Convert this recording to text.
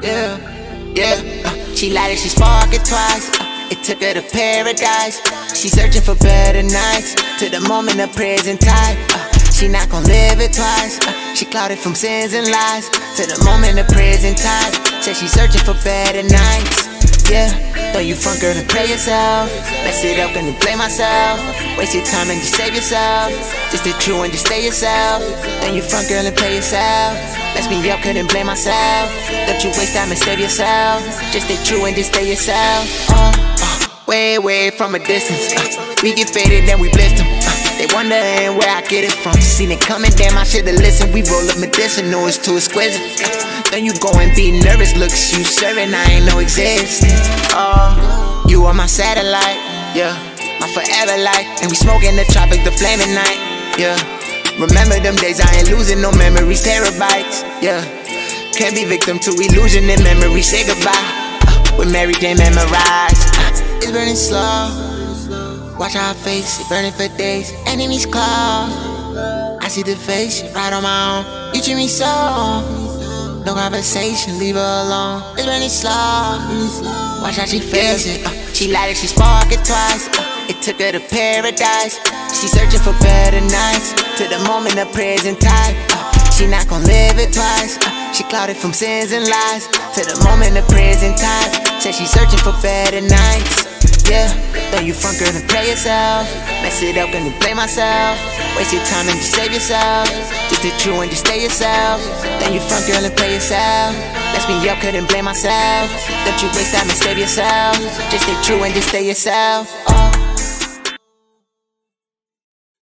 Yeah, yeah. She lighted, she sparked it twice. It took her to paradise. She searching for better nights. To the moment of present time. She not gon' live it twice. She clouded from sins and lies. To the moment of present time. Said she searching for better nights. Yeah, though you front, girl, and pray yourself. Mess it up, gonna blame myself. Waste your time and just save yourself. Just the true and just stay yourself. Then you front, girl, and play yourself. Mess me up, couldn't blame myself. Don't you waste time and save yourself. Just stay true and just stay yourself. Way away from a distance. We get faded and we blitz them. They wondering where I get it from. Seen it coming, damn, I should've listened. We roll up medicinal, it's too exquisite. Then you go and be nervous. Looks you serving, I ain't know exist. You are my satellite, yeah. My forever light. And we smoking the tropic, the flaming night, yeah. Remember them days, I ain't losing no memories, terabytes, yeah. Can't be victim to illusion and memory, say goodbye. With Mary Jane memorized. It's burning slow. Watch our face, it burning for days. Enemies close. I see the face, right on my own. You treat me so. No conversation, leave her alone. It's burning slow. Watch how she feels it. She lighted, she sparked it twice. It took her to paradise. She searching for better nights. To the moment of present time. She not gon' live it twice. She clouded from sins and lies. To the moment of present time. Said she searching for better nights. Yeah, though you front, girl, and play yourself. Mess it up, gonna blame myself. Waste your time and just save yourself. Just the true and just stay yourself. Then you front, girl, and play yourself. Mess me up, couldn't blame myself. Don't you waste time and save yourself. Just stay true and just stay yourself.